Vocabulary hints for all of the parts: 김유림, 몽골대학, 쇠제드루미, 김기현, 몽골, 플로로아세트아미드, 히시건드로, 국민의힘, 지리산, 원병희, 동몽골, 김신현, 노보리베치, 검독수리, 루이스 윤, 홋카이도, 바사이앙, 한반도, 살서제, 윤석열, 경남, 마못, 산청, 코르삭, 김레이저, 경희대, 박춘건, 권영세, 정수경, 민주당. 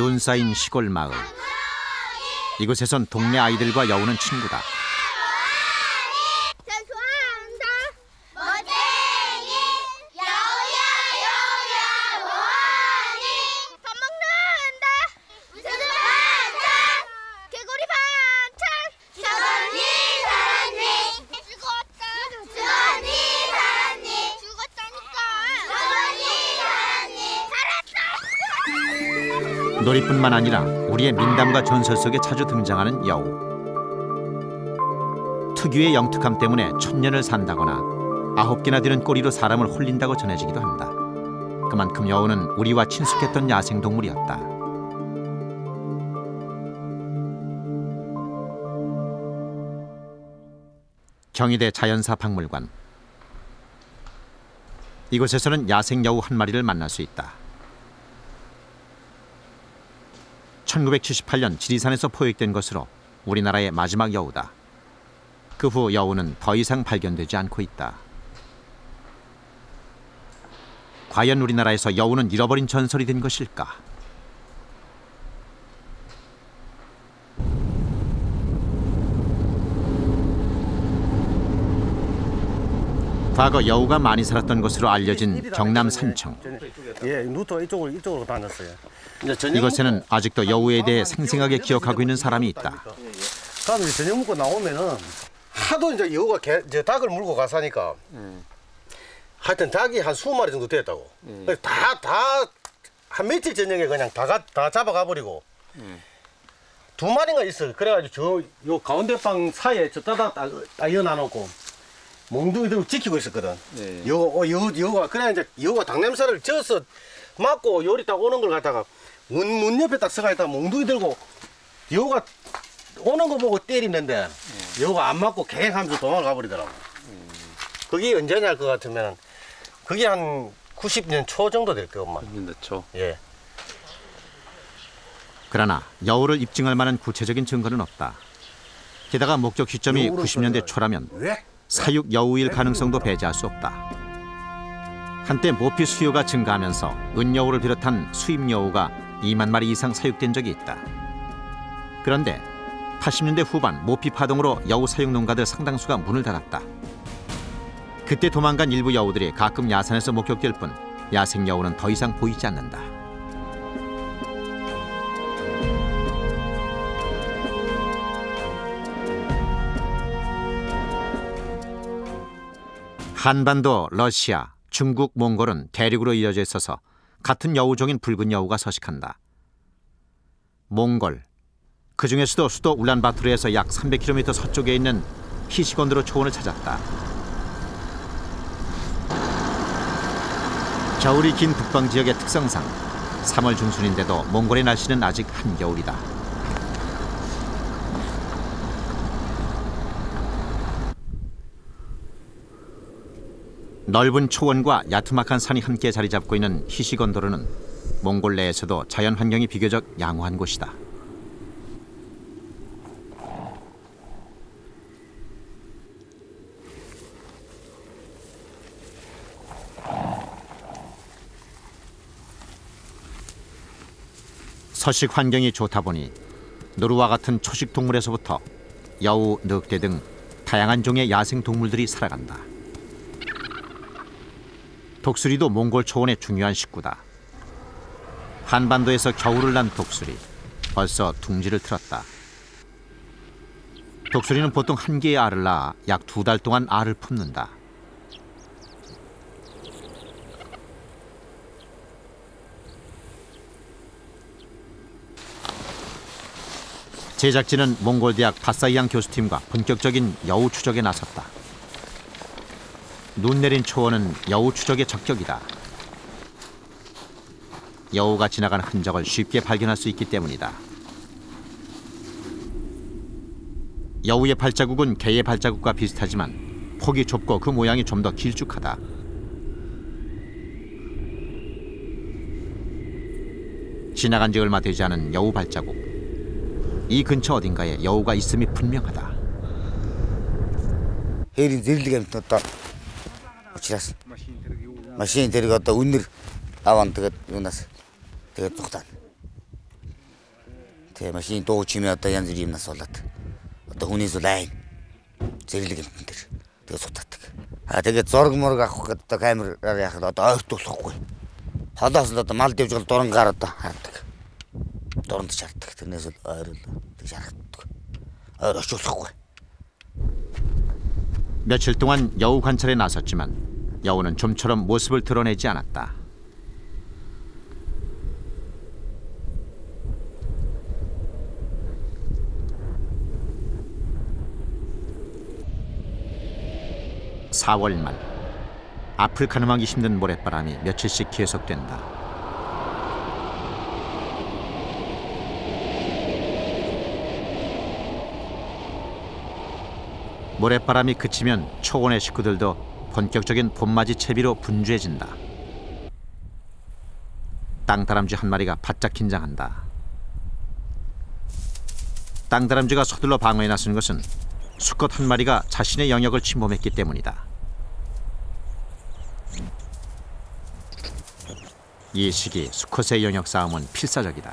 눈 쌓인 시골 마을. 이곳에선 동네 아이들과 여우는 친구다. 놀이뿐만 아니라 우리의 민담과 전설 속에 자주 등장하는 여우. 특유의 영특함 때문에 천년을 산다거나 9개나 되는 꼬리로 사람을 홀린다고 전해지기도 한다. 그만큼 여우는 우리와 친숙했던 야생동물이었다. 경희대 자연사 박물관. 이곳에서는 야생 여우 한 마리를 만날 수 있다. 1978년 지리산에서 포획된 것으로 우리나라의 마지막 여우다. 그 후 여우는 더 이상 발견되지 않고 있다. 과연 우리나라에서 여우는 잃어버린 전설이 된 것일까? 과거 여우가 많이 살았던 것으로 알려진 경남 산청. 이곳에는 아직도 여우에 대해 생생하게 기억하고 있는 사람이 있다. 사람들이 저녁 먹고 나오면은 하도 이제 여우가 닭을 물고 가사니까 하여튼 닭이 한 20마리 정도 됐다고. 다 한 며칠 저녁에 그냥 다 잡아가 버리고 2마리가 있어. 그래가지고 저 요 가운데 방 사이에 저따다 이어놔 놓고. 몽둥이들을 지키고 있었거든. 네. 여우가 그냥 이제 여우가 닭 냄새를 져서 맡고 요리 딱 오는 걸 갖다가 문 옆에 딱 서가 있다 몽둥이 들고 여우가 오는 거 보고 때리는데 여우가 안 맞고 갱 하면서 도망가 버리더라고. 그게 언제냐 그 같으면 그게 한 90년 초 정도 될 거야, 엄마. 90년 초. 예. 그러나 여우를 입증할 만한 구체적인 증거는 없다. 게다가 목적 시점이 90년대 초라면. 왜? 사육 여우일 가능성도 배제할 수 없다. 한때 모피 수요가 증가하면서 은여우를 비롯한 수입 여우가 2만 마리 이상 사육된 적이 있다. 그런데 80년대 후반 모피 파동으로 여우 사육 농가들 상당수가 문을 닫았다. 그때 도망간 일부 여우들이 가끔 야산에서 목격될 뿐 야생 여우는 더 이상 보이지 않는다. 한반도, 러시아, 중국, 몽골은 대륙으로 이어져 있어서 같은 여우종인 붉은 여우가 서식한다. 몽골, 그 중에서도 수도 울란바토르에서 약 300km 서쪽에 있는 히시건드로 초원을 찾았다. 겨울이 긴 북방 지역의 특성상 3월 중순인데도 몽골의 날씨는 아직 한겨울이다. 넓은 초원과 야투막한 산이 함께 자리 잡고 있는 히시건도르는 몽골 내에서도 자연 환경이 비교적 양호한 곳이다. 서식 환경이 좋다 보니 노루와 같은 초식 동물에서부터 여우, 늑대 등 다양한 종의 야생 동물들이 살아간다. 독수리도 몽골 초원의 중요한 식구다. 한반도에서 겨울을 난 독수리, 벌써 둥지를 틀었다. 독수리는 보통 한 개의 알을 낳아 약 2달 동안 알을 품는다. 제작진은 몽골대학 바사이앙 교수팀과 본격적인 여우 추적에 나섰다. 눈 내린 초원은 여우 추적의 적격이다. 여우가 지나간 흔적을 쉽게 발견할 수 있기 때문이다. 여우의 발자국은 개의 발자국과 비슷하지만 폭이 좁고 그 모양이 좀 더 길쭉하다. 지나간 지 얼마 되지 않은 여우 발자국. 이 근처 어딘가에 여우가 있음이 분명하다. Те машин тоо чимээ одоо янз бүр юмнаас болоод одоо хүний зүйл айн зэрлэг юм дээр тэгээ сутдаг. Аа тэгээ зург мург авах гэдэг одоо камераар яхад одоо ойрт болохгүй. Холоос л одоо мал дэвжгэл дурангаар одоо хаардаг. Дуранд шаарддаг. Тэрнээс л ойрол тэг шаарддаг. ойр очиулахгүй. 며칠 동안 여우 관찰에 나섰지만 여우는 좀처럼 모습을 드러내지 않았다. (4월 말) 앞을 가늠하기 힘든 모래바람이 며칠씩 계속된다. 모래바람이 그치면 초원의 식구들도 본격적인 봄맞이 채비로 분주해진다. 땅다람쥐 한 마리가 바짝 긴장한다. 땅다람쥐가 서둘러 방어에 나선 것은 수컷 한 마리가 자신의 영역을 침범했기 때문이다. 이 시기 수컷의 영역 싸움은 필사적이다.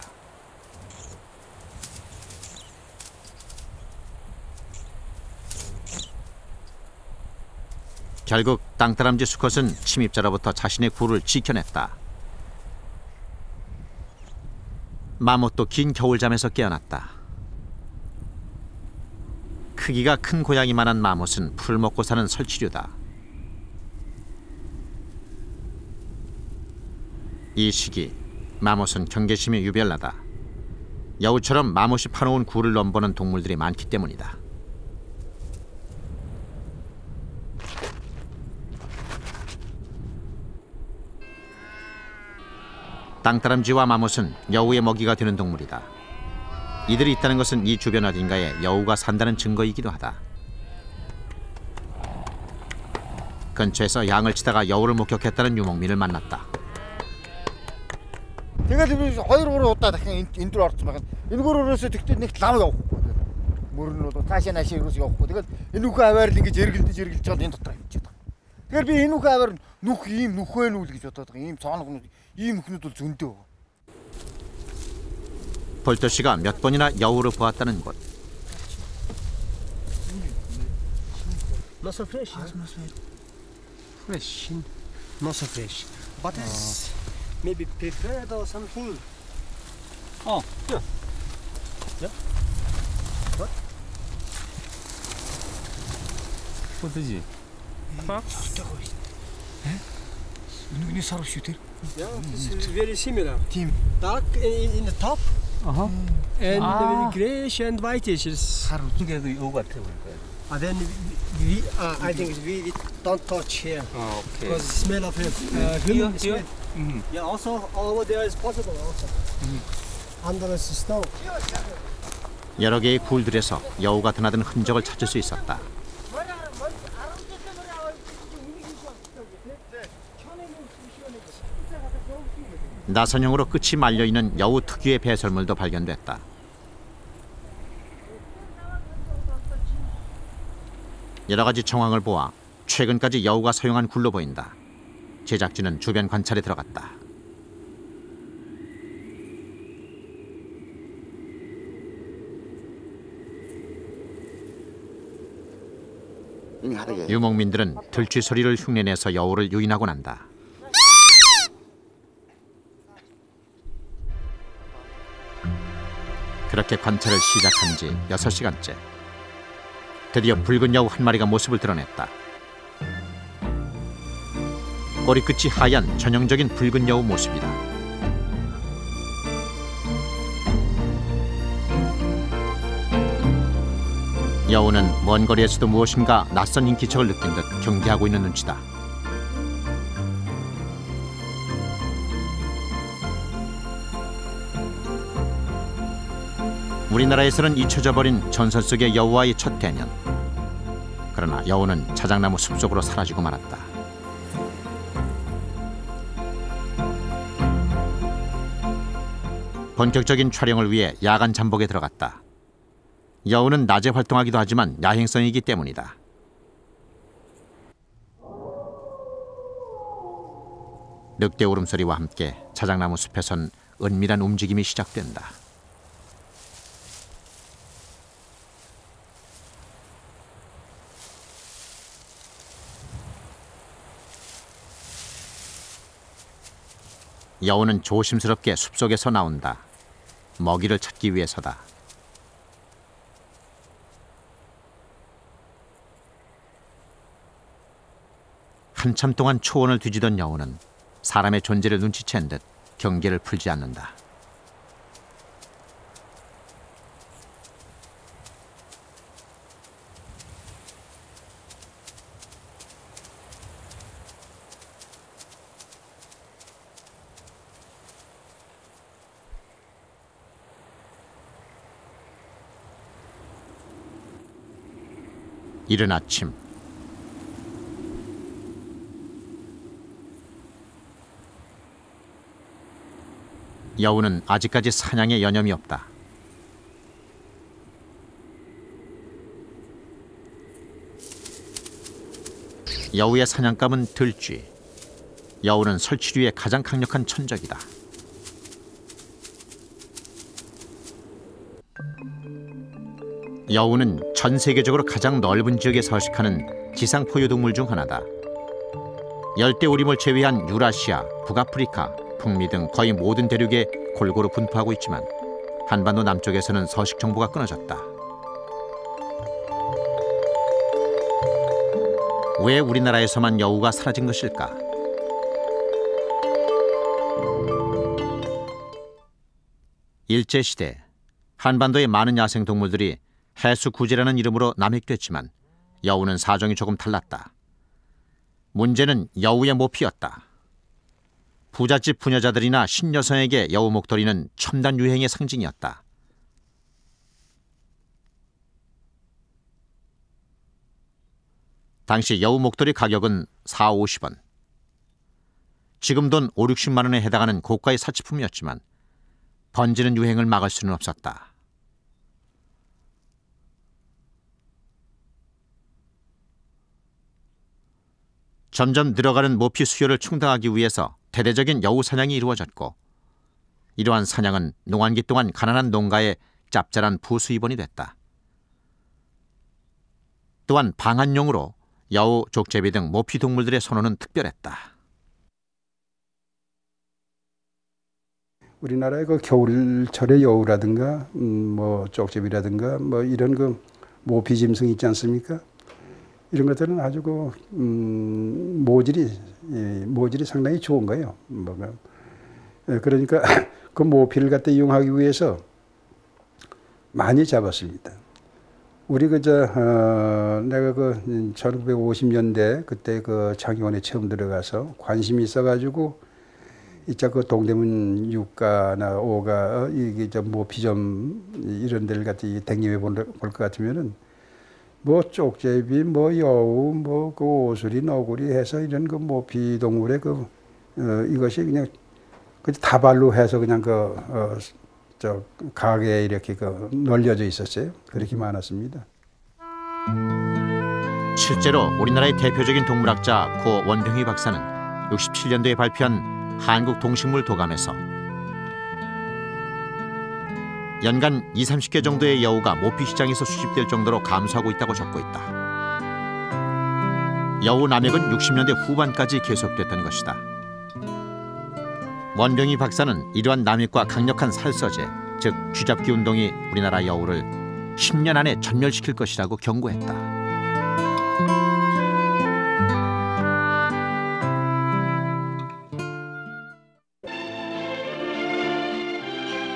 결국 땅다람쥐 수컷은 침입자로부터 자신의 굴을 지켜냈다. 마못도 긴 겨울잠에서 깨어났다. 크기가 큰 고양이만한 마못은 풀 먹고 사는 설치류다. 이 시기 마못은 경계심이 유별나다. 여우처럼 마못이 파놓은 굴을 넘보는 동물들이 많기 때문이다. 땅다람쥐와 마못은 여우의 먹이가 되는 동물이다. 이들이 있다는 것은 이 주변 어딘가에 여우가 산다는 증거이기도 하다. 근처에서 양을 치다가 여우를 목격했다는 유목민을 만났다. 볼터씨가 몇 번이나 여우를 보았다는 곳. 여러 개의 굴들에서 여우가 드나든 흔적을 찾을 수 있었다. 나선형으로 끝이 말려있는 여우 특유의 배설물도 발견됐다. 여러 가지 정황을 보아 최근까지 여우가 사용한 굴로 보인다. 제작진은 주변 관찰에 들어갔다. 유목민들은 들쥐 소리를 흉내내서 여우를 유인하곤 한다. 그렇게 관찰을 시작한 지 6시간째. 드디어 붉은 여우 한 마리가 모습을 드러냈다. 꼬리 끝이 하얀 전형적인 붉은 여우 모습이다. 여우는 먼 거리에서도 무엇인가 낯선 인기척을 느낀 듯 경계하고 있는 눈치다. 우리나라에서는 잊혀져버린 전설 속의 여우와의 첫 대면. 그러나 여우는 자작나무 숲속으로 사라지고 말았다. 본격적인 촬영을 위해 야간 잠복에 들어갔다. 여우는 낮에 활동하기도 하지만 야행성이기 때문이다. 늑대 울음소리와 함께 자작나무 숲에선 은밀한 움직임이 시작된다. 여우는 조심스럽게 숲속에서 나온다. 먹이를 찾기 위해서다. 한참 동안 초원을 뒤지던 여우는 사람의 존재를 눈치챈 듯 경계를 풀지 않는다. 이른 아침, 여우는 아직까지 사냥에 여념이 없다. 여우의 사냥감은 들쥐. 여우는 설치류의 가장 강력한 천적이다. 여우는 전 세계적으로 가장 넓은 지역에 서식하는 지상 포유동물 중 하나다. 열대우림을 제외한 유라시아, 북아프리카, 북미 등 거의 모든 대륙에 골고루 분포하고 있지만 한반도 남쪽에서는 서식 정보가 끊어졌다. 왜 우리나라에서만 여우가 사라진 것일까? 일제시대, 한반도의 많은 야생동물들이 해수구제라는 이름으로 남획됐지만 여우는 사정이 조금 달랐다. 문제는 여우의 모피였다. 부잣집 부녀자들이나 신여성에게 여우 목도리는 첨단 유행의 상징이었다. 당시 여우 목도리 가격은 4,50원. 지금 돈 5,60만 원에 해당하는 고가의 사치품이었지만 번지는 유행을 막을 수는 없었다. 점점 늘어가는 모피 수요를 충당하기 위해서 대대적인 여우 사냥이 이루어졌고, 이러한 사냥은 농한기 동안 가난한 농가의 짭짤한 부수입원이 됐다. 또한 방한용으로 여우, 족제비 등 모피 동물들의 선호는 특별했다. 우리나라의 그 겨울철의 여우라든가 족제비라든가 이런 그 모피 짐승 있지 않습니까? 이런 것들은 아주 모질이 상당히 좋은 거예요. 그러니까 그 모피를 갖다 이용하기 위해서 많이 잡았습니다. 우리 내가 1950년대 그때 그 창의원에 처음 들어가서 관심이 있어가지고 이제 그 동대문 6가나 5가 이게 모피점 이런 데를 갖다 댕기며 볼 것 같으면은. 쪽제비, 여우, 그 오수리, 너구리 해서 이런 그 모피 동물의 이것이 그냥 그 다발로 해서 그냥 가게에 이렇게 널려져 있었어요. 그렇게 많았습니다. 실제로 우리나라의 대표적인 동물학자 고 원병희 박사는 67년도에 발표한 한국 동식물 도감에서 연간 20-30개 정도의 여우가 모피 시장에서 수집될 정도로 감소하고 있다고 적고 있다. 여우 남획은 60년대 후반까지 계속됐던 것이다. 원병희 박사는 이러한 남획과 강력한 살서제, 즉 쥐잡기 운동이 우리나라 여우를 10년 안에 전멸시킬 것이라고 경고했다.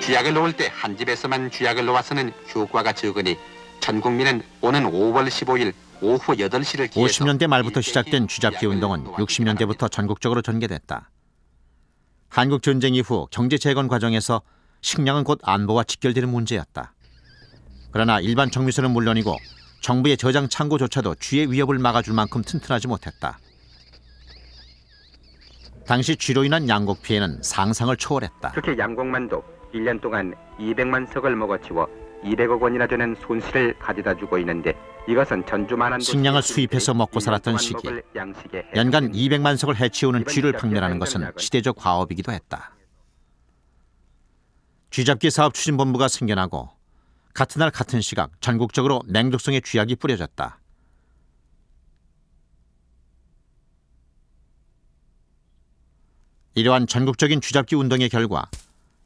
쥐약을 놓을 때 한 집에서만 쥐약을 놓아서는 효과가 적으니 전 국민은 오는 5월 15일 오후 8시를 기해서 50년대 말부터 시작된 쥐잡기 운동은 60년대부터 전국적으로 전개됐다. 한국 전쟁 이후 경제 재건 과정에서 식량은 곧 안보와 직결되는 문제였다. 그러나 일반 정미소는 물론이고 정부의 저장 창고조차도 쥐의 위협을 막아줄 만큼 튼튼하지 못했다. 당시 쥐로 인한 양곡 피해는 상상을 초월했다. 특히 양곡만도 1년 동안 200만 석을 먹어치워 200억 원이나 되는 손실을 가져다 주고 있는데, 이것은 전주만한 식량을 수입해서 먹고 살았던 시기, 연간 200만 석을 해치우는 쥐를 박멸하는 것은 시대적 과업이기도 했다. 쥐잡기 사업 추진본부가 생겨나고 같은 날 같은 시각 전국적으로 맹독성의 쥐약이 뿌려졌다. 이러한 전국적인 쥐잡기 운동의 결과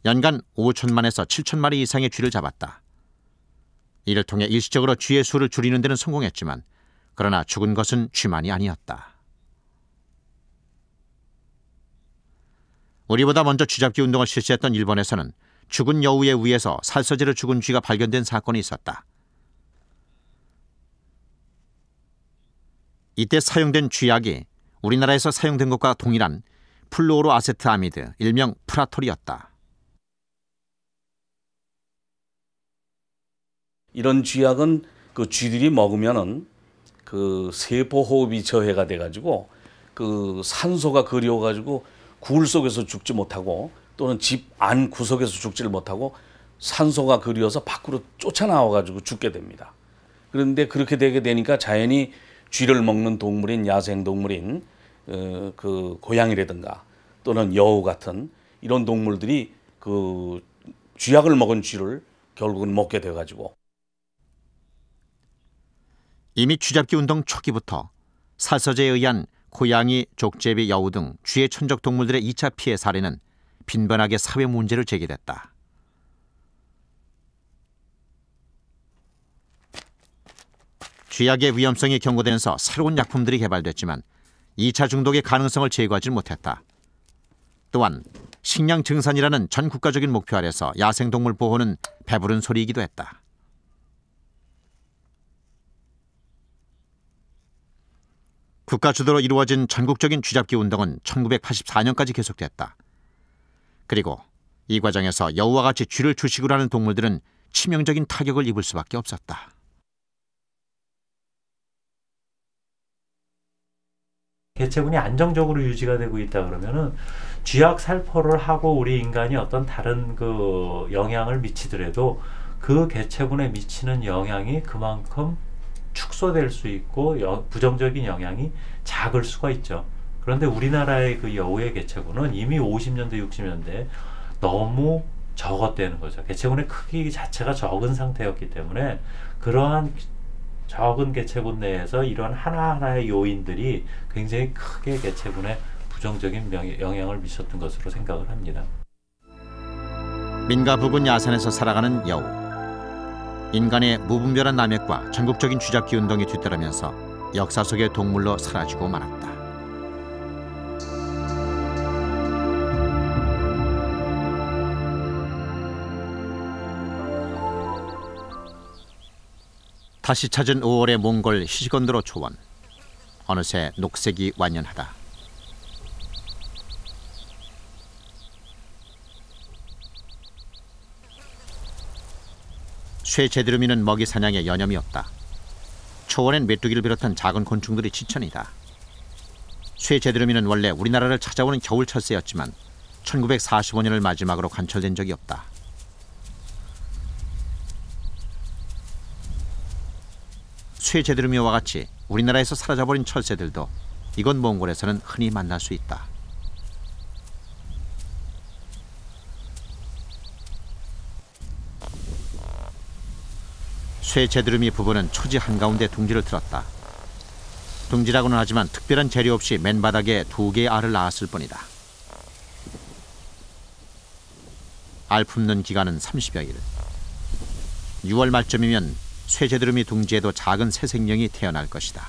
연간 5천만에서 7천 마리 이상의 쥐를 잡았다. 이를 통해 일시적으로 쥐의 수를 줄이는 데는 성공했지만 그러나 죽은 것은 쥐만이 아니었다. 우리보다 먼저 쥐잡기 운동을 실시했던 일본에서는 죽은 여우에 의해서 살서제로 죽은 쥐가 발견된 사건이 있었다. 이때 사용된 쥐약이 우리나라에서 사용된 것과 동일한 플로로아세트아미드, 일명 프라톨이었다. 이런 쥐약은 그 쥐들이 먹으면은 그 세포 호흡이 저해가 돼가지고 그 산소가 그리워가지고 굴 속에서 죽지 못하고 또는 집 안 구석에서 죽지를 못하고 산소가 그리워서 밖으로 쫓아나와가지고 죽게 됩니다. 그런데 그렇게 되게 되니까 자연히 쥐를 먹는 동물인 야생동물인 그 고양이라든가 또는 여우 같은 이런 동물들이 그 쥐약을 먹은 쥐를 결국은 먹게 돼가지고. 이미 쥐잡기 운동 초기부터 살서제에 의한 고양이, 족제비, 여우 등 쥐의 천적 동물들의 2차 피해 사례는 빈번하게 사회 문제로 제기됐다. 쥐약의 위험성이 경고되면서 새로운 약품들이 개발됐지만 2차 중독의 가능성을 제거하지 못했다. 또한 식량 증산이라는 전 국가적인 목표 아래서 야생동물 보호는 배부른 소리이기도 했다. 국가 주도로 이루어진 전국적인 쥐잡기 운동은 1984년까지 계속됐다. 그리고 이 과정에서 여우와 같이 쥐를 주식으로 하는 동물들은 치명적인 타격을 입을 수밖에 없었다. 개체군이 안정적으로 유지가 되고 있다 그러면은 쥐약 살포를 하고 우리 인간이 어떤 다른 그 영향을 미치더라도 그 개체군에 미치는 영향이 그만큼 축소될 수 있고 부정적인 영향이 작을 수가 있죠. 그런데 우리나라의 그 여우의 개체군은 이미 50년대, 60년대에 너무 적었다는 거죠. 개체군의 크기 자체가 적은 상태였기 때문에 그러한 적은 개체군 내에서 이런 하나하나의 요인들이 굉장히 크게 개체군에 부정적인 영향을 미쳤던 것으로 생각을 합니다. 민가 부근 야산에서 살아가는 여우. 인간의 무분별한 남획과 전국적인 쥐잡기 운동이 뒤따르면서 역사 속의 동물로 사라지고 말았다. 다시 찾은 5월의 몽골 히시건드로 초원. 어느새 녹색이 완연하다. 쇠 제대로 미는 먹이 사냥에 여념이 없다. 초원엔 메뚜기를 비롯한 작은 곤충들이 지천이다. 쇠 제대로 미는 원래 우리나라를 찾아오는 겨울철새였지만 1945년을 마지막으로 관철된 적이 없다. 쇠제드루미와 같이 우리나라에서 사라져버린 철새들도 이곳 몽골에서는 흔히 만날 수 있다. 쇠제드루미 부부는 초지 한가운데 둥지를 틀었다. 둥지라고는 하지만 특별한 재료 없이 맨바닥에 2개의 알을 낳았을 뿐이다. 알 품는 기간은 30여일. 6월 말쯤이면 쇠제드루미 둥지에도 작은 새 생명이 태어날 것이다.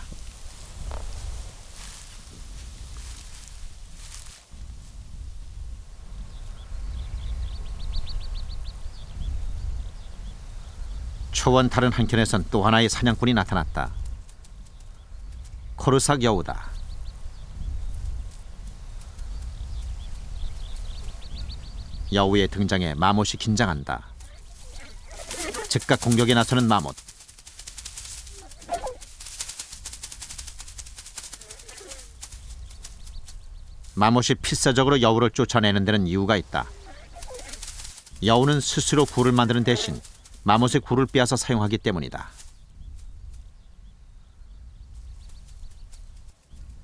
초원 다른 한켠에선 또 하나의 사냥꾼이 나타났다. 코르삭 여우다. 여우의 등장에 마못이 긴장한다. 즉각 공격에 나서는 마못. 마못이 필사적으로 여우를 쫓아내는 데는 이유가 있다. 여우는 스스로 굴을 만드는 대신 마못의 굴을 빼앗아 사용하기 때문이다.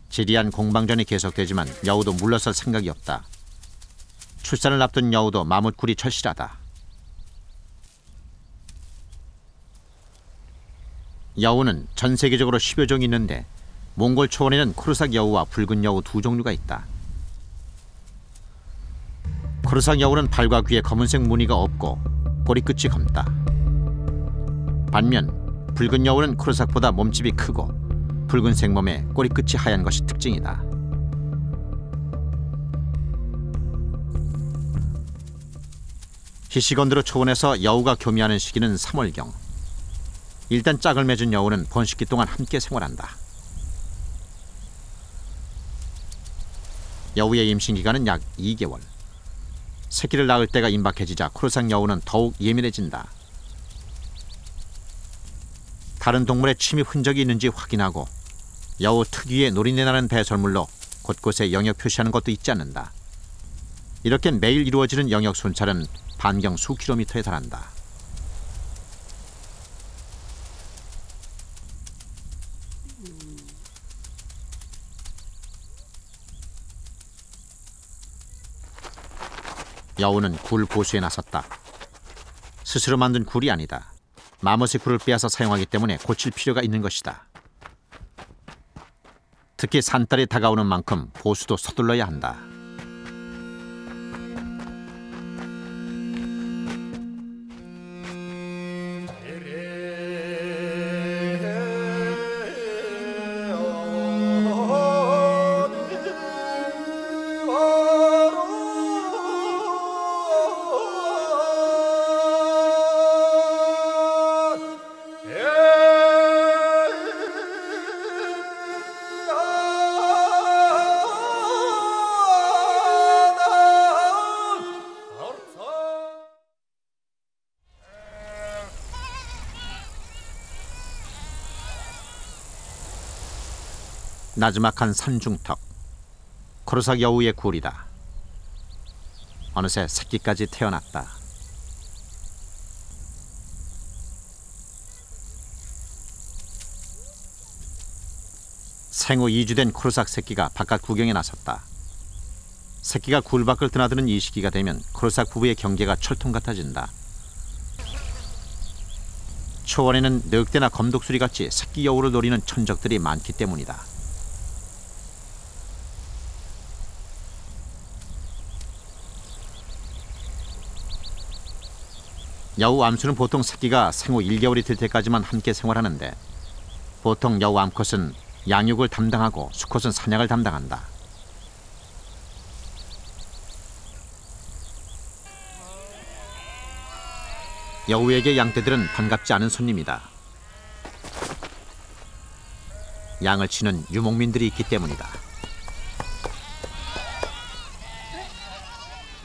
지리한 공방전이 계속되지만 여우도 물러설 생각이 없다. 출산을 앞둔 여우도 마못 굴이 절실하다. 여우는 전 세계적으로 10여 종이 있는데 몽골 초원에는 코르삭 여우와 붉은 여우 2 종류가 있다. 거르상 여우는 발과 귀에 검은색 무늬가 없고 꼬리끝이 검다. 반면 붉은 여우는 코르삭보다 몸집이 크고 붉은색 몸에 꼬리끝이 하얀 것이 특징이다. 히시건드로 초원에서 여우가 교미하는 시기는 3월경. 일단 짝을 맺은 여우는 번식기 동안 함께 생활한다. 여우의 임신기간은 약 2개월. 새끼를 낳을 때가 임박해지자 코르상 여우는 더욱 예민해진다. 다른 동물의 침입 흔적이 있는지 확인하고 여우 특유의 노린내 나는 배설물로 곳곳에 영역 표시하는 것도 잊지 않는다. 이렇게 매일 이루어지는 영역 순찰은 반경 수 킬로미터에 달한다. 여우는 굴 보수에 나섰다. 스스로 만든 굴이 아니다. 마못의 굴을 빼앗아 사용하기 때문에 고칠 필요가 있는 것이다. 특히 산딸이 다가오는 만큼 보수도 서둘러야 한다. 나지막한 산중턱, 코르삭 여우의 굴이다. 어느새 새끼까지 태어났다. 생후 2주 된 코르삭 새끼가 바깥 구경에 나섰다. 새끼가 굴 밖을 드나드는 이 시기가 되면 코르삭 부부의 경계가 철통 같아진다. 초원에는 늑대나 검독수리 같이 새끼 여우를 노리는 천적들이 많기 때문이다. 여우 암수는 보통 새끼가 생후 1개월이 될 때까지만 함께 생활하는데 보통 여우 암컷은 양육을 담당하고 수컷은 사냥을 담당한다. 여우에게 양떼들은 반갑지 않은 손님이다. 양을 치는 유목민들이 있기 때문이다.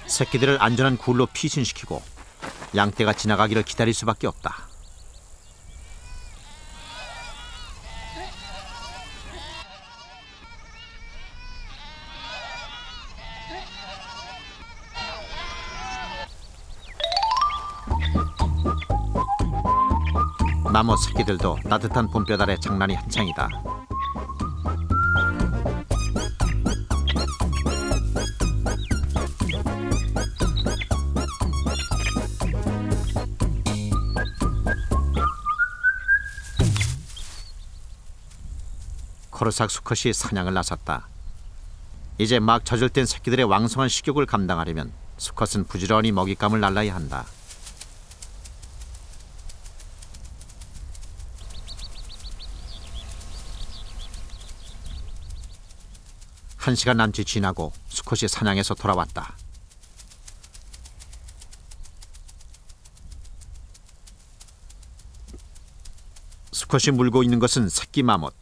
새끼들을 안전한 굴로 피신시키고 양떼가 지나가기를 기다릴 수밖에 없다. 마못 새끼들도 따뜻한 봄볕아래 장난이 한창이다. 코르삭 수컷이 사냥을 나섰다. 이제 막 젖을 뗀 새끼들의 왕성한 식욕을 감당하려면 수컷은 부지런히 먹잇감을 날라야 한다. 한 시간 남짓 지나고 수컷이 사냥에서 돌아왔다. 수컷이 물고 있는 것은 새끼 마못.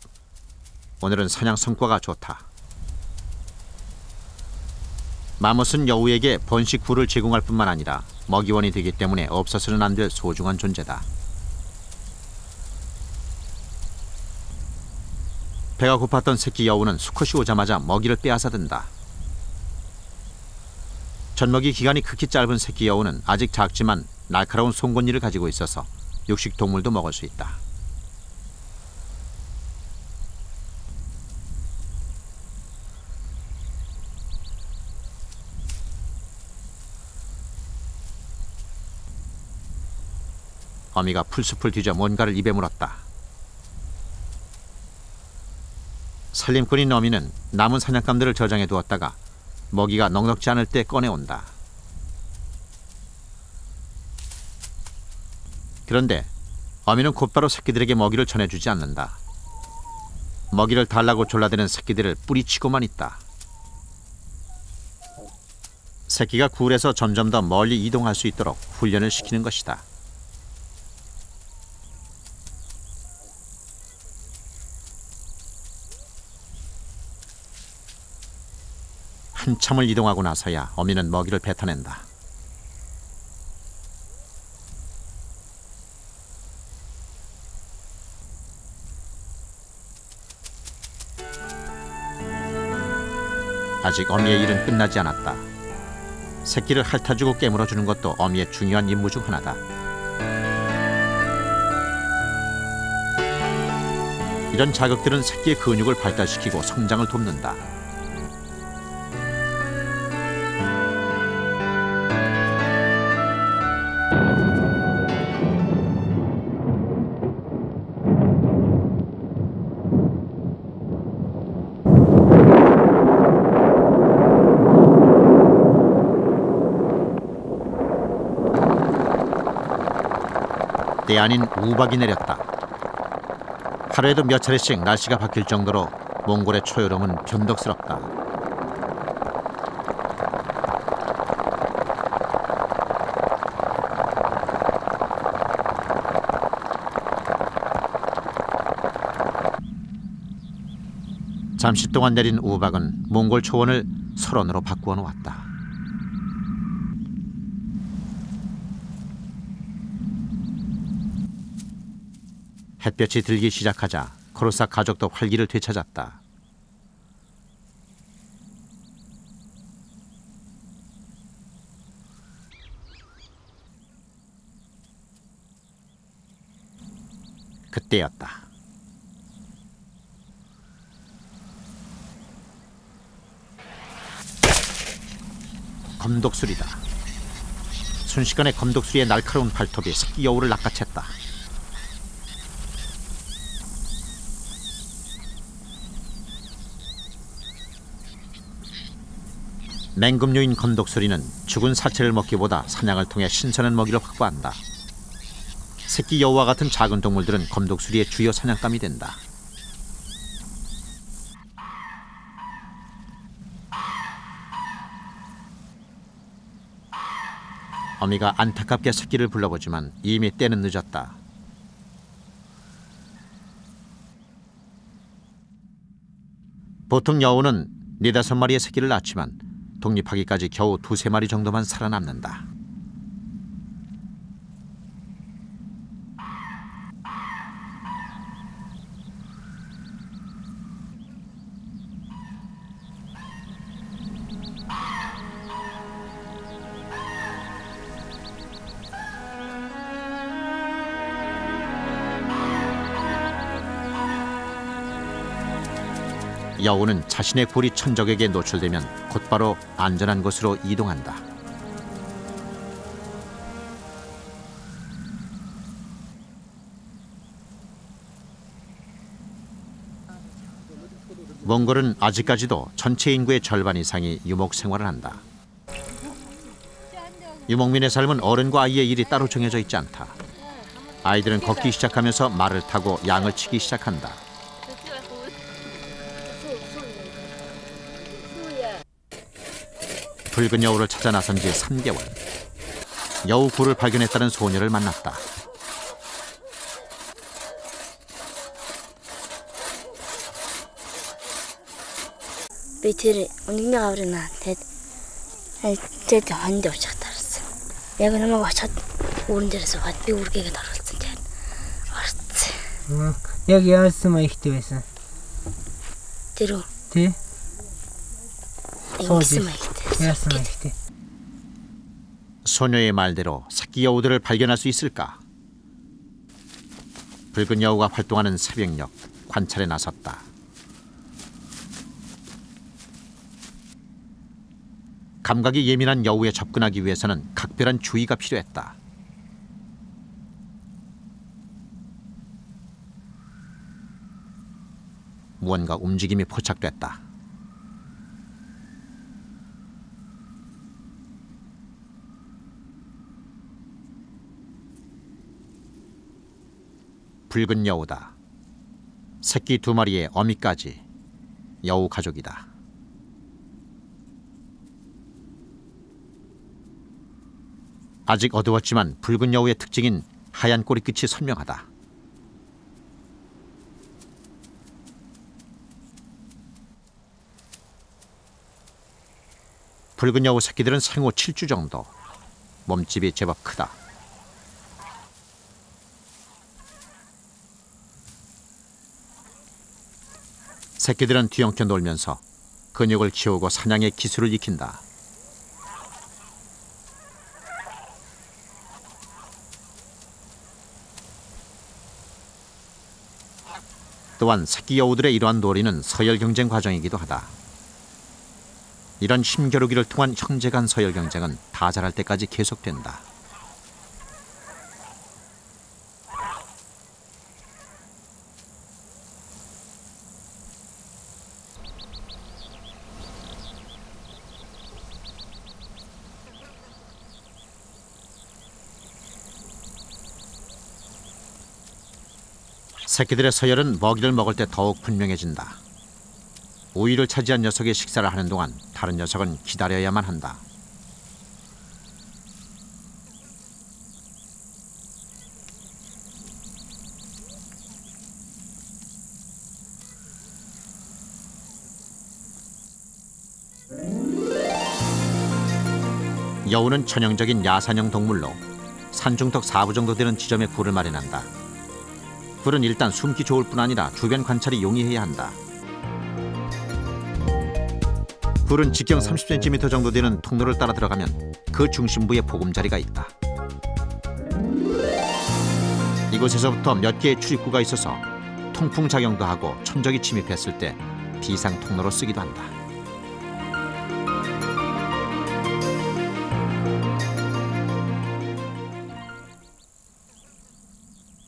오늘은 사냥 성과가 좋다. 마못은 여우에게 번식 굴을 제공할 뿐만 아니라 먹이원이 되기 때문에 없어서는 안 될 소중한 존재다. 배가 고팠던 새끼 여우는 수컷이 오자마자 먹이를 빼앗아든다. 젖먹이 기간이 극히 짧은 새끼 여우는 아직 작지만 날카로운 송곳니를 가지고 있어서 육식 동물도 먹을 수 있다. 어미가 풀숲을 뒤져 뭔가를 입에 물었다. 살림꾼인 어미는 남은 사냥감들을 저장해 두었다가 먹이가 넉넉지 않을 때 꺼내온다. 그런데 어미는 곧바로 새끼들에게 먹이를 전해주지 않는다. 먹이를 달라고 졸라대는 새끼들을 뿌리치고만 있다. 새끼가 굴에서 점점 더 멀리 이동할 수 있도록 훈련을 시키는 것이다. 한참을 이동하고 나서야 어미는 먹이를 뱉어낸다. 아직 어미의 일은 끝나지 않았다. 새끼를 핥아주고 깨물어주는 것도 어미의 중요한 임무 중 하나다. 이런 자극들은 새끼의 근육을 발달시키고 성장을 돕는다. 때 아닌 우박이 내렸다. 하루에도 몇 차례씩 날씨가 바뀔 정도로 몽골의 초여름은 변덕스럽다. 잠시 동안 내린 우박은 몽골 초원을 설원으로 바꾸어 놓았다. 햇볕이 들기 시작하자 코르사 가족도 활기를 되찾았다. 그때였다. 검독수리다. 순식간에 검독수리의 날카로운 발톱이 새끼 여우를 낚아챘다. 맹금류인 검독수리는 죽은 사체를 먹기보다 사냥을 통해 신선한 먹이를 확보한다. 새끼 여우와 같은 작은 동물들은 검독수리의 주요 사냥감이 된다. 어미가 안타깝게 새끼를 불러보지만 이미 때는 늦었다. 보통 여우는 4~5마리의 새끼를 낳지만 독립하기까지 겨우 2~3마리 정도만 살아남는다. 여우는 자신의 굴이 천적에게 노출되면 곧바로 안전한 곳으로 이동한다. 몽골은 아직까지도 전체 인구의 절반 이상이 유목 생활을 한다. 유목민의 삶은 어른과 아이의 일이 따로 정해져 있지 않다. 아이들은 걷기 시작하면서 말을 타고 양을 치기 시작한다. 붉은 여우를 찾아 나선 지 3개월. 여우 굴을 발견했다는 소녀를 만났다. 소녀의 말대로 새끼 여우들을 발견할 수 있을까? 붉은 여우가 활동하는 새벽녘 관찰에 나섰다. 감각이 예민한 여우에 접근하기 위해서는 각별한 주의가 필요했다. 무언가 움직임이 포착됐다. 붉은 여우다. 새끼 2마리에 어미까지 여우 가족이다. 아직 어두웠지만 붉은 여우의 특징인 하얀 꼬리끝이 선명하다. 붉은 여우 새끼들은 생후 7주 정도. 몸집이 제법 크다. 새끼들은 뒤엉켜 놀면서 근육을 키우고 사냥의 기술을 익힌다. 또한 새끼 여우들의 이러한 놀이는 서열 경쟁 과정이기도 하다. 이런 심겨루기를 통한 형제 간 서열 경쟁은 다 자랄 때까지 계속된다. 새끼들의 서열은 먹이를 먹을 때 더욱 분명해진다. 우위를 차지한 녀석이 식사를 하는 동안 다른 녀석은 기다려야만 한다. 여우는 전형적인 야산형 동물로 산중턱 4부 정도 되는 지점에 굴을 마련한다. 굴은 일단 숨기 좋을 뿐 아니라 주변 관찰이 용이해야 한다. 굴은 직경 30cm 정도 되는 통로를 따라 들어가면 그 중심부에 보금자리가 있다. 이곳에서부터 몇 개의 출입구가 있어서 통풍 작용도 하고 천적이 침입했을 때 비상 통로로 쓰기도 한다.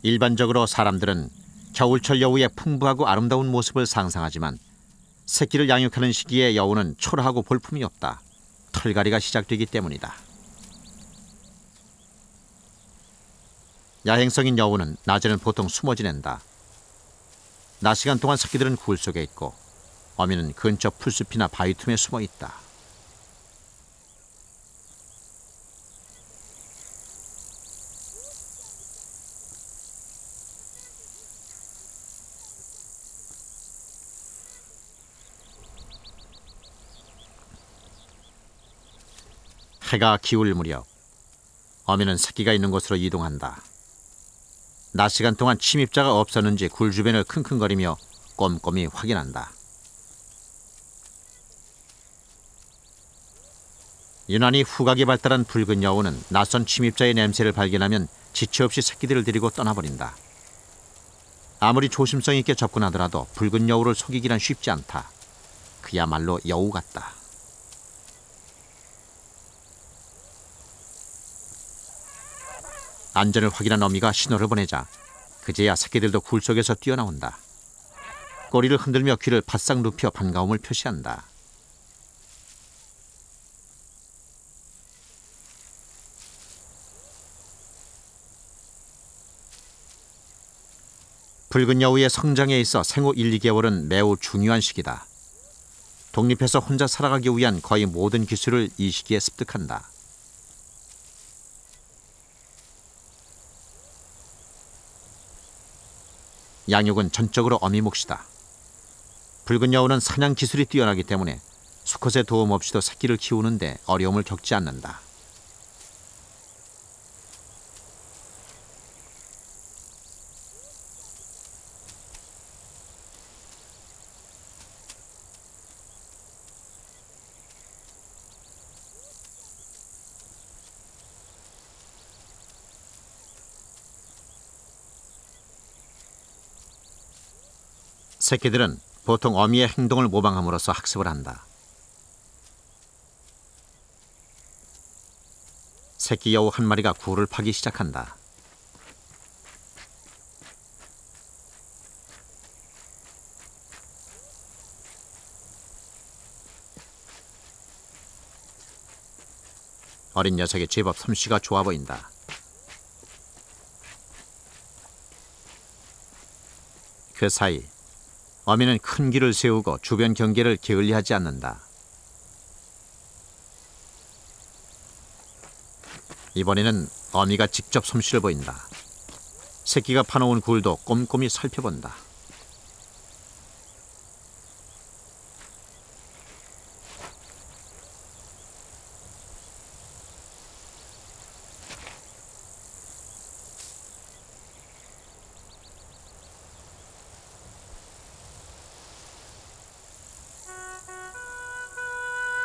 일반적으로 사람들은 겨울철 여우의 풍부하고 아름다운 모습을 상상하지만 새끼를 양육하는 시기에 여우는 초라하고 볼품이 없다. 털갈이가 시작되기 때문이다. 야행성인 여우는 낮에는 보통 숨어 지낸다. 낮 시간 동안 새끼들은 굴 속에 있고 어미는 근처 풀숲이나 바위 틈에 숨어 있다. 해가 기울 무렵, 어미는 새끼가 있는 곳으로 이동한다. 낮 시간 동안 침입자가 없었는지 굴 주변을 킁킁거리며 꼼꼼히 확인한다. 유난히 후각이 발달한 붉은 여우는 낯선 침입자의 냄새를 발견하면 지체 없이 새끼들을 데리고 떠나버린다. 아무리 조심성 있게 접근하더라도 붉은 여우를 속이기란 쉽지 않다. 그야말로 여우 같다. 안전을 확인한 어미가 신호를 보내자 그제야 새끼들도 굴 속에서 뛰어나온다. 꼬리를 흔들며 귀를 바싹 눕혀 반가움을 표시한다. 붉은 여우의 성장에 있어 생후 1, 2개월은 매우 중요한 시기다. 독립해서 혼자 살아가기 위한 거의 모든 기술을 이 시기에 습득한다. 양육은 전적으로 어미 몫이다. 붉은 여우는 사냥 기술이 뛰어나기 때문에 수컷의 도움 없이도 새끼를 키우는데 어려움을 겪지 않는다. 새끼들은 보통 어미의 행동을 모방함으로써 학습을 한다. 새끼 여우 한 마리가 굴을 파기 시작한다. 어린 녀석의 제법 솜씨가 좋아 보인다. 그 사이 어미는 큰 길을 세우고 주변 경계를 게을리하지 않는다. 이번에는 어미가 직접 솜씨를 보인다. 새끼가 파놓은 굴도 꼼꼼히 살펴본다.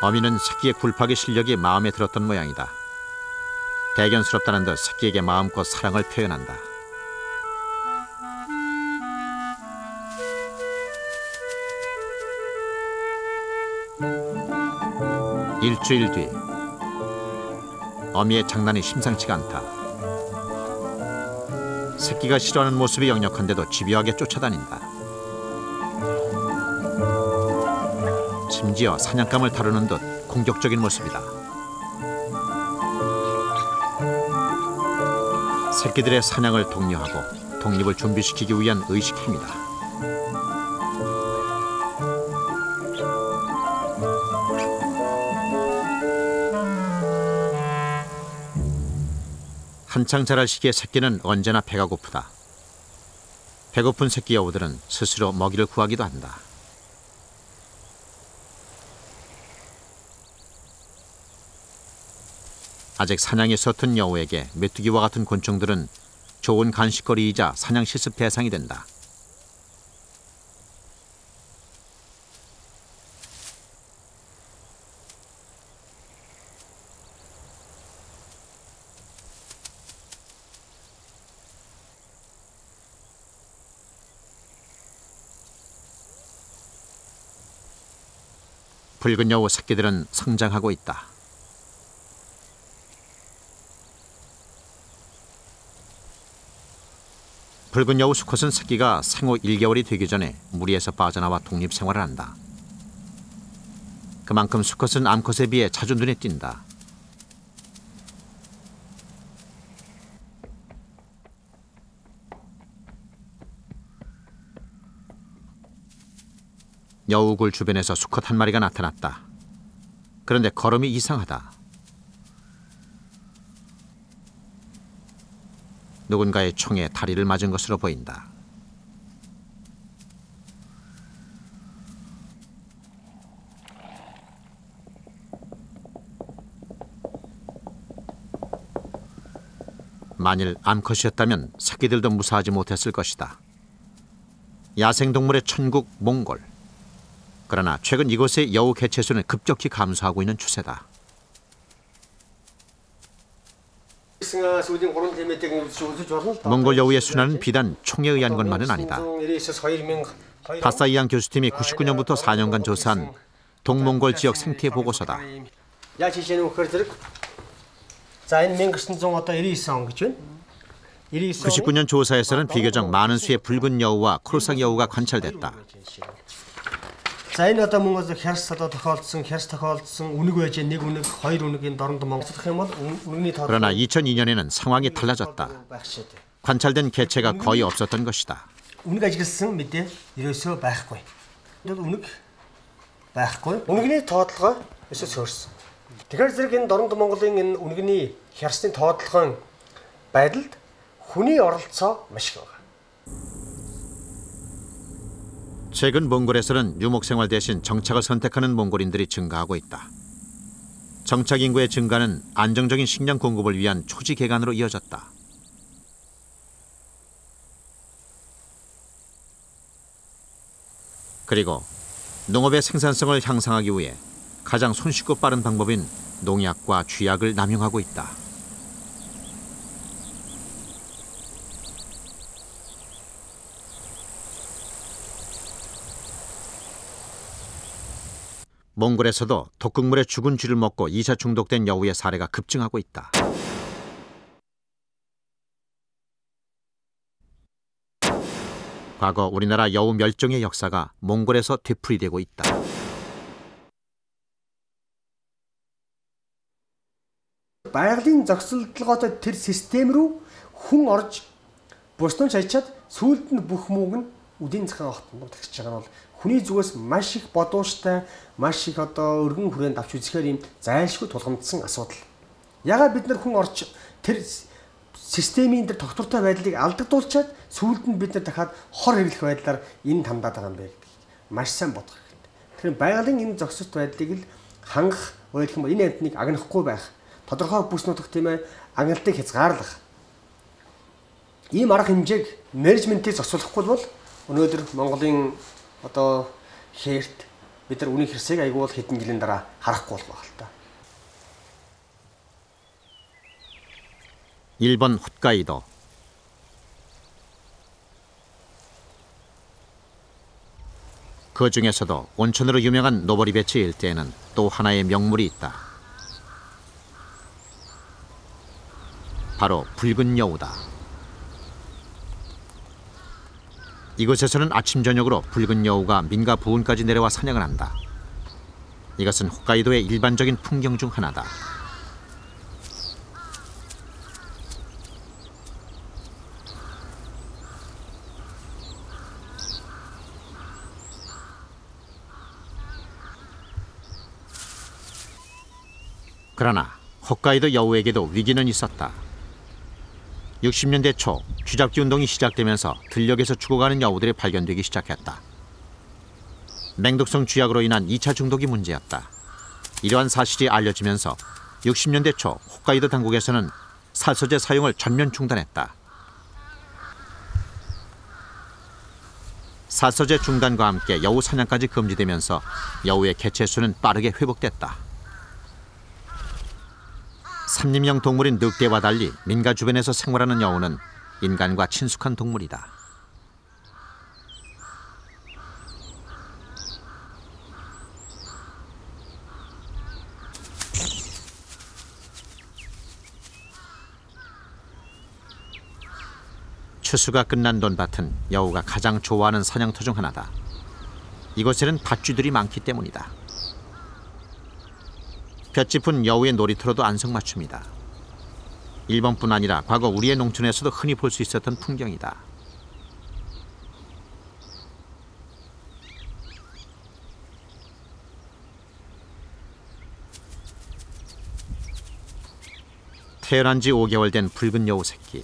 어미는 새끼의 굴파기 실력이 마음에 들었던 모양이다. 대견스럽다는 듯 새끼에게 마음껏 사랑을 표현한다. 일주일 뒤, 어미의 장난이 심상치가 않다. 새끼가 싫어하는 모습이 역력한데도 집요하게 쫓아다닌다. 심지어 사냥감을 다루는 듯 공격적인 모습이다. 새끼들의 사냥을 독려하고 독립을 준비시키기 위한 의식행위다. 한창 자랄 시기에 새끼는 언제나 배가 고프다. 배고픈 새끼 여우들은 스스로 먹이를 구하기도 한다. 아직 사냥이 서툰 여우에게 메뚜기와 같은 곤충들은 좋은 간식거리이자 사냥 실습 대상이 된다. 붉은 여우 새끼들은 성장하고 있다. 붉은 여우 수컷은 새끼가 생후 1개월이 되기 전에 무리에서 빠져나와 독립생활을 한다. 그만큼 수컷은 암컷에 비해 자주 눈에 띈다. 여우굴 주변에서 수컷 한 마리가 나타났다. 그런데 걸음이 이상하다. 누군가의 총에 다리를 맞은 것으로 보인다. 만일 암컷이었다면 새끼들도 무사하지 못했을 것이다. 야생동물의 천국 몽골. 그러나 최근 이곳의 여우 개체수는 급격히 감소하고 있는 추세다. 몽골 여우의 순환은 비단 총에 의한 것만은 아니다. 바사이앙 교수팀이 99년부터 4년간 조사한 동몽골 지역 생태 보고서다. 그 99년 조사에서는 비교적 많은 수의 붉은 여우와 코르상 여우가 관찰됐다. 그러나 2002년에는 상황이 달라졌다. 관찰된 개체가 거의 없었던 것이다. 최근 몽골에서는 유목생활 대신 정착을 선택하는 몽골인들이 증가하고 있다. 정착 인구의 증가는 안정적인 식량 공급을 위한 초지 개간으로 이어졌다. 그리고 농업의 생산성을 향상하기 위해 가장 손쉽고 빠른 방법인 농약과 쥐약을 남용하고 있다. 몽골에서도 독극물의 죽은 쥐를 먹고 2차 중독된 여우의 사례가 급증하고 있다. 과거 우리나라 여우 멸종의 역사가 몽골에서 되풀이되고 있다. 바이글린 적슬들과도 들 시스템으로 흥 얼지 보스톤 자이차 수울든 부흐목은 үдийн захаан хотод тагсж байгаа нь бол хүний зүгээс маш их бодууштай, маш их одоо өргөн хүрээнд авч үзэхээр юм зайлшгүй тулгамдсан асуудал. Ягаад бид нар хүн орж тэр системийн дээр тогтвортой байдлыг алдагдуулчаад сүүлд нь бид нар дахиад хор хэвлэх байдлаар энэ тамдаад байгаа юм бэ гэдэг. Маш сайн бодох хэрэгтэй. Тэгэхээр байгалийн энэ зохисолт байдлыг л хангах, өөрөх юм энэ амтныг агнахгүй байх. Тодорхой бүс нутгах тийм ээ агналтыг хязгаарлах. Ийм арга хэмжээг менежментийг зохицуулахгүй бол өнөөдөр Монголын одоо хээрт бид нар үнийн хэрсийг айгуул хэдэн жилийн дараа харахгүй болох байх л та. 일본 홋카이도 그 중에서도 온천으로 유명한 노보리베치 일대에는 또 하나의 명물이 있다. 바로 붉은 여우다. 이곳에서는 아침 저녁으로 붉은 여우가 민가 부근까지 내려와 사냥을 한다. 이것은 홋카이도의 일반적인 풍경 중 하나다. 그러나 홋카이도 여우에게도 위기는 있었다. 60년대 초 쥐잡기 운동이 시작되면서 들녘에서 죽어가는 여우들이 발견되기 시작했다. 맹독성 쥐약으로 인한 2차 중독이 문제였다. 이러한 사실이 알려지면서 60년대 초 홋카이도 당국에서는 살소제 사용을 전면 중단했다. 살소제 중단과 함께 여우 사냥까지 금지되면서 여우의 개체 수는 빠르게 회복됐다. 삼림형 동물인 늑대와 달리 민가 주변에서 생활하는 여우는 인간과 친숙한 동물이다. 추수가 끝난 논밭은 여우가 가장 좋아하는 사냥터 중 하나다. 이곳에는 밭쥐들이 많기 때문이다. 볕짚은 여우의 놀이터로도 안성맞춤이다. 일본뿐 아니라 과거 우리의 농촌에서도 흔히 볼 수 있었던 풍경이다. 태어난 지 5개월 된 붉은 여우 새끼.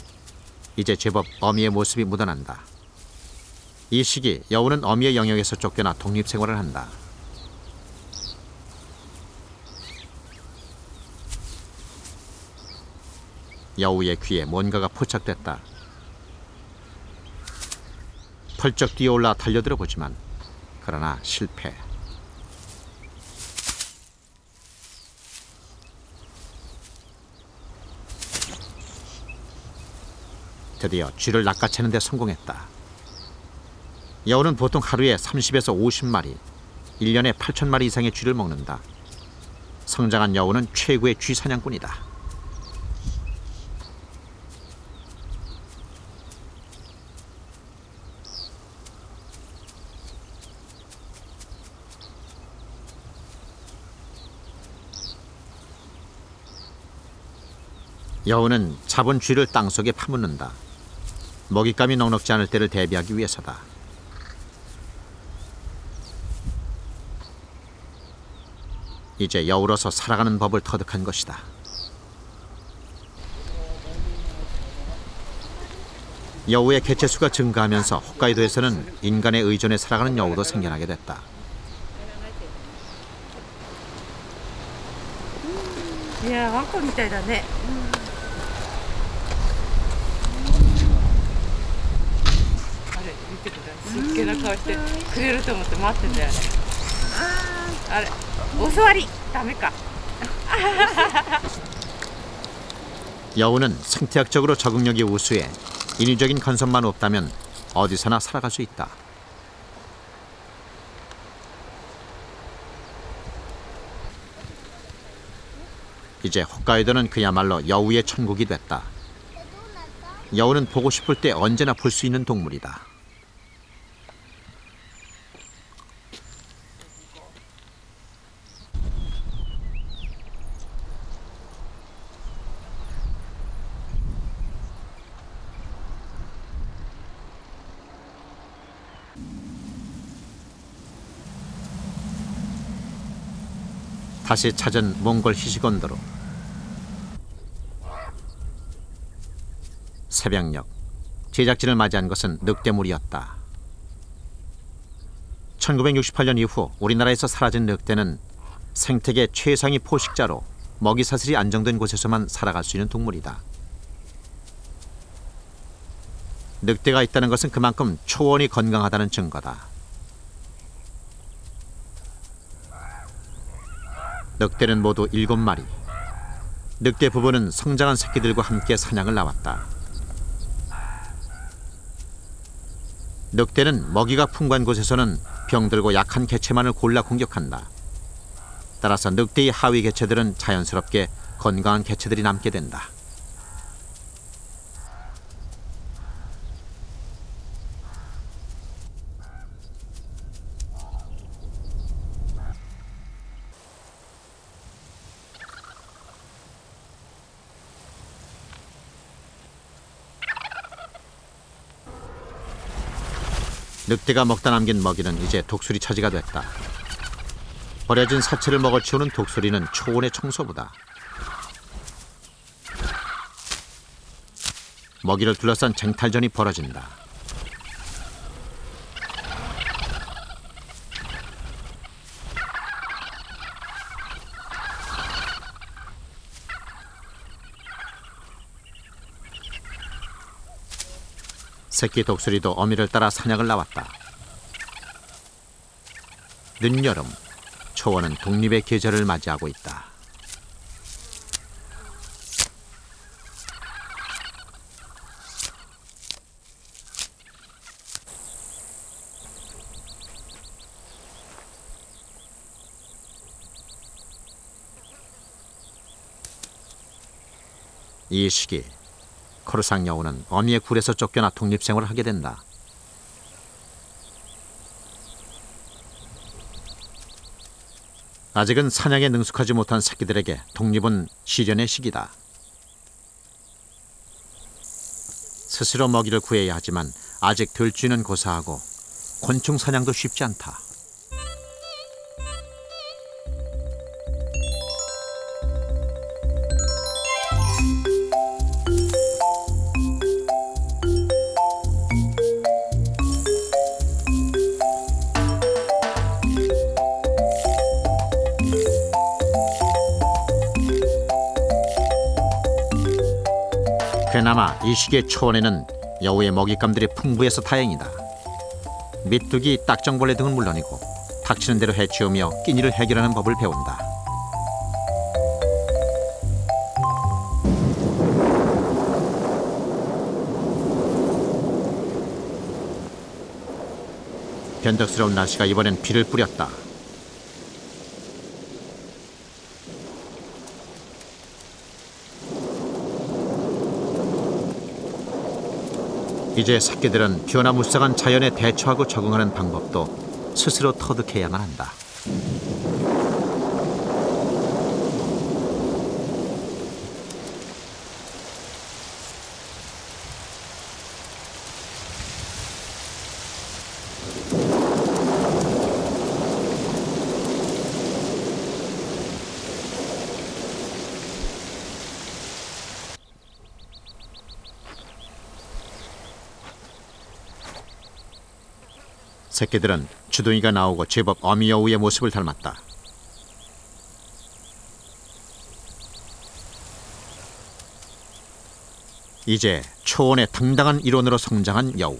이제 제법 어미의 모습이 묻어난다. 이 시기 여우는 어미의 영역에서 쫓겨나 독립생활을 한다. 여우의 귀에 뭔가가 포착됐다. 펄쩍 뛰어올라 달려들어 보지만 그러나 실패. 드디어 쥐를 낚아채는 데 성공했다. 여우는 보통 하루에 30에서 50마리, 1년에 8,000마리 이상의 쥐를 먹는다. 성장한 여우는 최고의 쥐 사냥꾼이다. 여우는 잡은 쥐를 땅속에 파묻는다. 먹잇감이 넉넉지 않을 때를 대비하기 위해서다. 이제 여우로서 살아가는 법을 터득한 것이다. 여우의 개체수가 증가하면서 홋카이도에서는 인간에 의존해 살아가는 여우도 생겨나게 됐다. 이야, 왕꼬みたいだね. 여우는 생태학적으로 적응력이 우수해 인위적인 간섭만 없다면 어디서나 살아갈 수 있다. 이제 홋카이도는 그야말로 여우의 천국이 됐다. 여우는 보고 싶을 때 언제나 볼 수 있는 동물이다. 다시 찾은 몽골 히시건드로 새벽녘 제작진을 맞이한 것은 늑대물이었다. 1968년 이후 우리나라에서 사라진 늑대는 생태계 최상위 포식자로 먹이사슬이 안정된 곳에서만 살아갈 수 있는 동물이다. 늑대가 있다는 것은 그만큼 초원이 건강하다는 증거다. 늑대는 모두 7마리. 늑대 부부는 성장한 새끼들과 함께 사냥을 나왔다. 늑대는 먹이가 풍부한 곳에서는 병들고 약한 개체만을 골라 공격한다. 따라서 늑대의 하위 개체들은 자연스럽게 건강한 개체들이 남게 된다. 늑대가 먹다 남긴 먹이는 이제 독수리 차지가 됐다. 버려진 사체를 먹어치우는 독수리는 초원의 청소부다. 먹이를 둘러싼 쟁탈전이 벌어진다. 새끼 독수리도 어미를 따라 사냥을 나왔다. 늦여름, 초원은 독립의 계절을 맞이하고 있다. 이 시기 코르상 여우는 어미의 굴에서 쫓겨나 독립생활을 하게 된다. 아직은 사냥에 능숙하지 못한 새끼들에게 독립은 시련의 시기다. 스스로 먹이를 구해야 하지만 아직 들쥐는 고사하고 곤충 사냥도 쉽지 않다. 그나마 이 시기의 초원에는 여우의 먹잇감들이 풍부해서 다행이다. 메뚜기, 딱정벌레 등은 물론이고 닥치는 대로 해치우며 끼니를 해결하는 법을 배운다. 변덕스러운 날씨가 이번엔 비를 뿌렸다. 이제 새끼들은 변화무쌍한 자연에 대처하고 적응하는 방법도 스스로 터득해야만 한다. 새끼들은 주둥이가 나오고 제법 어미 여우의 모습을 닮았다. 이제 초원의 당당한 일원으로 성장한 여우.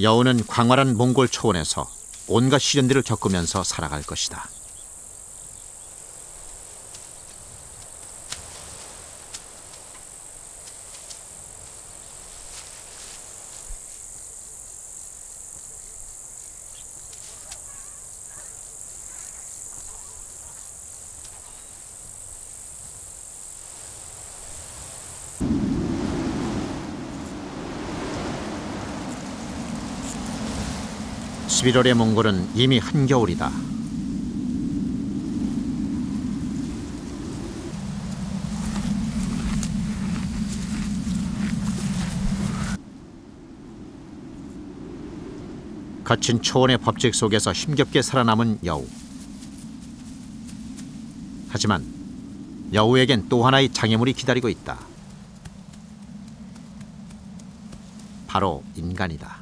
여우는 광활한 몽골 초원에서 온갖 시련들을 겪으면서 살아갈 것이다. 이 11월의 몽골은 이미 한겨울이다. 거친 초원의 법칙 속에서 힘겹게 살아남은 여우. 하지만 여우에겐 또 하나의 장애물이 기다리고 있다. 바로 인간이다.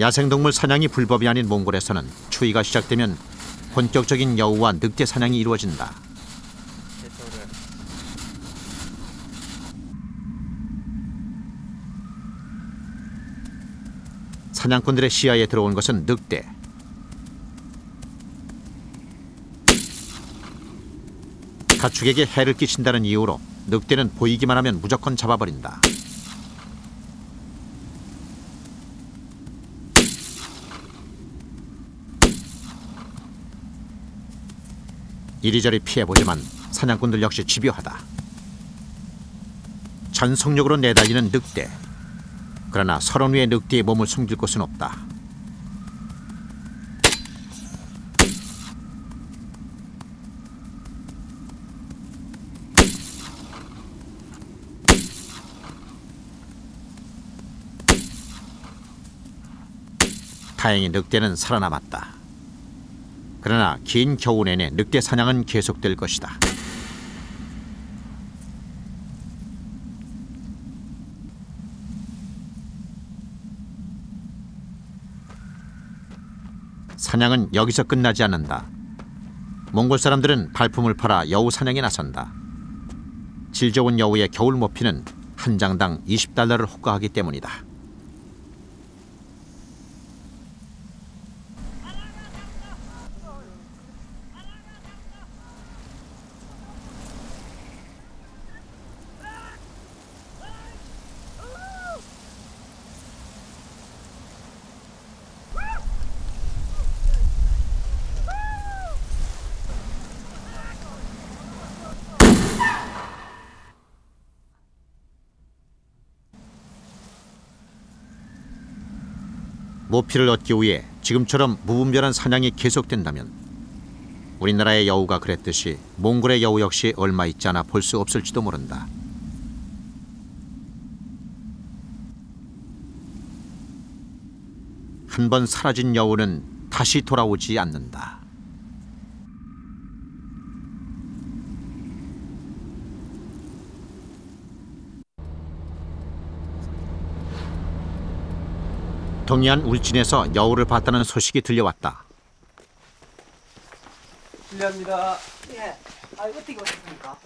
야생동물 사냥이 불법이 아닌 몽골에서는 추위가 시작되면 본격적인 여우와 늑대 사냥이 이루어진다. 사냥꾼들의 시야에 들어온 것은 늑대. 가축에게 해를 끼친다는 이유로 늑대는 보이기만 하면 무조건 잡아버린다. 이리저리 피해보지만 사냥꾼들 역시 집요하다. 전속력으로 내달리는 늑대. 그러나 서론 위에 늑대의 몸을 숨길 곳은 없다. 다행히 늑대는 살아남았다. 그러나 긴 겨우 내내 늑대 사냥은 계속될 것이다. 사냥은 여기서 끝나지 않는다. 몽골 사람들은 발품을 팔아 여우 사냥에 나선다. 질 좋은 여우의 겨울 모피는 한 장당 20달러를 호가하기 때문이다. 모피를 얻기 위해 지금처럼 무분별한 사냥이 계속된다면 우리나라의 여우가 그랬듯이 몽골의 여우 역시 얼마 있지 않아 볼 수 없을지도 모른다. 한 번 사라진 여우는 다시 돌아오지 않는다. 동해안 울진에서 여우를 봤다는 소식이 들려왔다. 실례합니다. 예. 아, 어떻게 오셨습니까?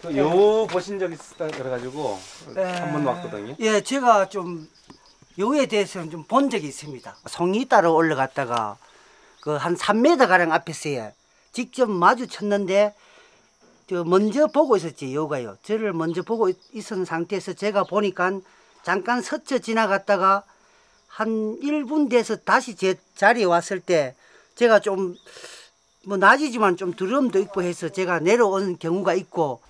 그 여우 보신 적 있었다 그래가지고 한번 왔거든요. 예, 제가 좀 여우에 대해서는 좀 본 적이 있습니다. 송이 따라 올라갔다가 그 한 3m 가량 앞에서 직접 마주쳤는데 먼저 보고 있었지 여우가요. 저를 먼저 보고 있었던 상태에서 제가 보니까 잠깐 스쳐 지나갔다가 한 1분 돼서 다시 제 자리에 왔을 때 제가 좀 뭐 낮이지만 좀 두려움도 있고 해서 제가 내려온 경우가 있고.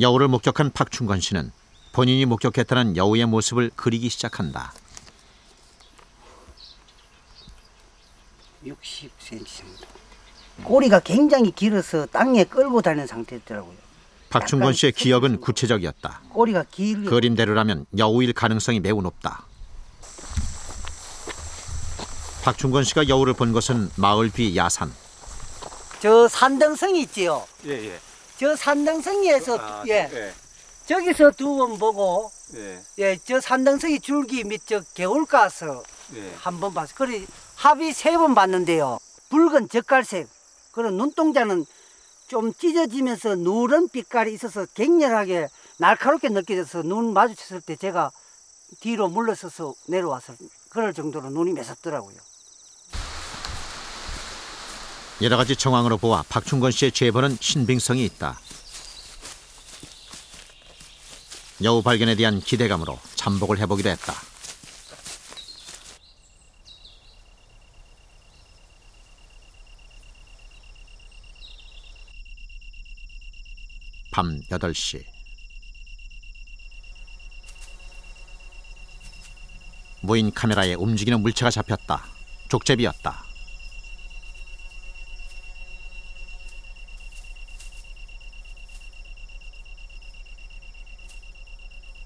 여우를 목격한 박춘건 씨는 본인이 목격했다는 여우의 모습을 그리기 시작한다. 60cm 정도. 꼬리가 굉장히 길어서 땅에 끌고 다니는 상태였더라고요. 박춘건 씨의 기억은 구체적이었다. 꼬리가 길게. 그림대로라면 여우일 가능성이 매우 높다. 박춘건 씨가 여우를 본 것은 마을 뒤 야산. 저 산등성이 있지요. 예예. 저 산등성이에서 예. 저기서 두 번 보고 예, 저 산등성이 줄기 밑 저 개울가스 한 번 봤어. 그래 합이 세 번 봤는데요. 붉은 젓갈색. 그런 눈동자는 좀 찢어지면서 누런 빛깔이 있어서 격렬하게 날카롭게 느껴져서 눈 마주쳤을 때 제가 뒤로 물러서서 내려왔을 그럴 정도로 눈이 매섭더라고요. 여러 가지 정황으로 보아 박춘건 씨의 제보는 신빙성이 있다. 여우 발견에 대한 기대감으로 잠복을 해보기로 했다. 밤 8시. 무인 카메라에 움직이는 물체가 잡혔다. 족제비였다.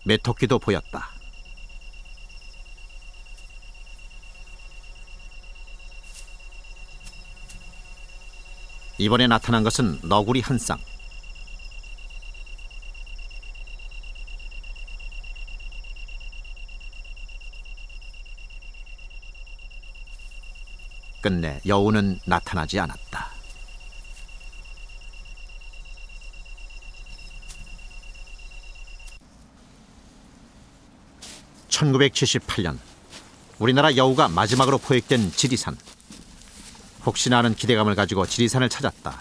메토끼도 보였다. 이번에 나타난 것은 너구리 한 쌍. 끝내 여우는 나타나지 않았다. (1978년) 우리나라 여우가 마지막으로 포획된 지리산. 혹시나 하는 기대감을 가지고 지리산을 찾았다.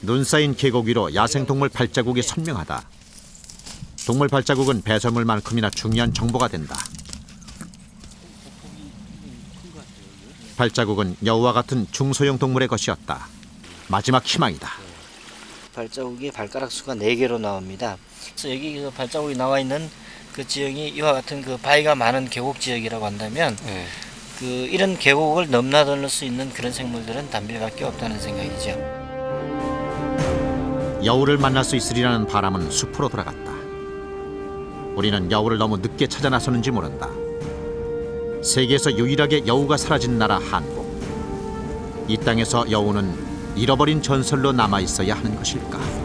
눈 쌓인 계곡 위로 야생동물 발자국이 선명하다. 동물 발자국은 배설물만큼이나 중요한 정보가 된다. 발자국은 여우와 같은 중소형 동물의 것이었다. 마지막 희망이다. 발자국이 발가락 수가 4개로 나옵니다. 그래서 여기서 발자국이 나와 있는 그 지형이 이와 같은 그 바위가 많은 계곡 지역이라고 한다면 네. 그 이런 계곡을 넘나들 수 있는 그런 생물들은 담배밖에 없다는 생각이죠. 여우를 만날 수 있으리라는 바람은 숲으로 돌아갔다. 우리는 여우를 너무 늦게 찾아 나서는지 모른다. 세계에서 유일하게 여우가 사라진 나라 한국. 이 땅에서 여우는 잃어버린 전설로 남아 있어야 하는 것일까?